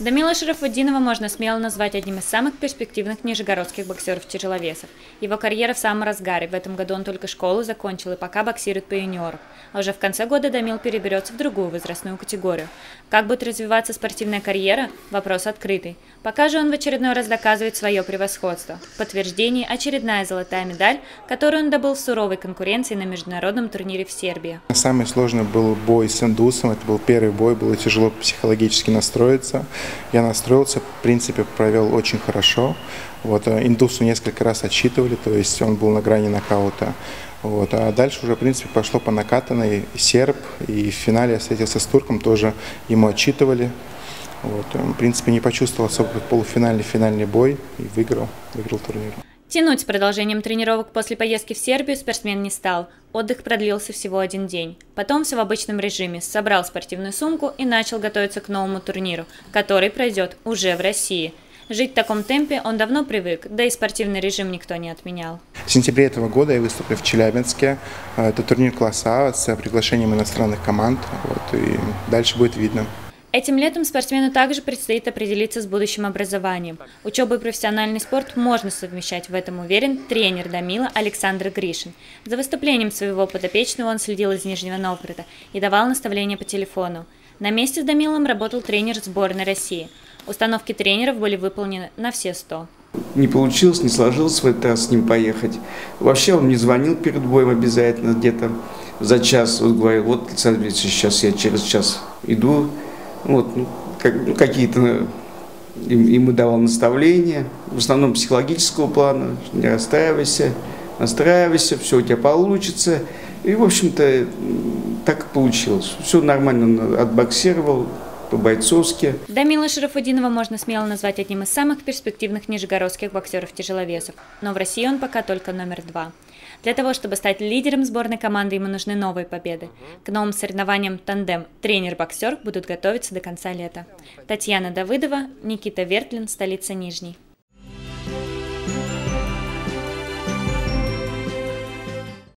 Дамила Шарафутдинова можно смело назвать одним из самых перспективных нижегородских боксеров-тяжеловесов. Его карьера в самом разгаре. В этом году он только школу закончил и пока боксирует по юниорам. А уже в конце года Дамил переберется в другую возрастную категорию. Как будет развиваться спортивная карьера – вопрос открытый. Пока же он в очередной раз доказывает свое превосходство. В подтверждении очередная золотая медаль, которую он добыл в суровой конкуренции на международном турнире в Сербии. Самый сложный был бой с индусом. Это был первый бой, было тяжело психологически настроиться. Я настроился, в принципе, провел очень хорошо. Вот, индусу несколько раз отсчитывали, то есть он был на грани нокаута. Вот, а дальше уже, в принципе, пошло по накатанной серб, и в финале я встретился с турком, тоже ему отчитывали. Вот, в принципе, не почувствовал особо полуфинальный, финальный бой и выиграл турнир. Тянуть с продолжением тренировок после поездки в Сербию спортсмен не стал. Отдых продлился всего один день. Потом все в обычном режиме. Собрал спортивную сумку и начал готовиться к новому турниру, который пройдет уже в России. Жить в таком темпе он давно привык, да и спортивный режим никто не отменял. В сентябре этого года я выступлю в Челябинске. Это турнир класса А с приглашением иностранных команд. Вот, и дальше будет видно. Этим летом спортсмену также предстоит определиться с будущим образованием. Учебу и профессиональный спорт можно совмещать, в этом уверен тренер Дамила Александр Гришин. За выступлением своего подопечного он следил из Нижнего Новгорода и давал наставления по телефону. На месте с Дамилом работал тренер сборной России. Установки тренеров были выполнены на все 100. Не получилось, не сложилось в этот раз с ним поехать. Вообще он мне звонил перед боем обязательно где-то за час. Вот говорил, вот, Александр Ильич, сейчас я через час иду. Вот, какие-то ему давал наставления, в основном психологического плана, не расстраивайся, настраивайся, все у тебя получится. И, в общем-то, так и получилось. Все нормально отбоксировал, по-бойцовски. Дамила Шарафутдинова можно смело назвать одним из самых перспективных нижегородских боксеров-тяжеловесов. Но в России он пока только номер 2. Для того, чтобы стать лидером сборной команды, ему нужны новые победы. К новым соревнованиям тандем тренер-боксер будут готовиться до конца лета. Татьяна Давыдова, Никита Вертлин, столица Нижний.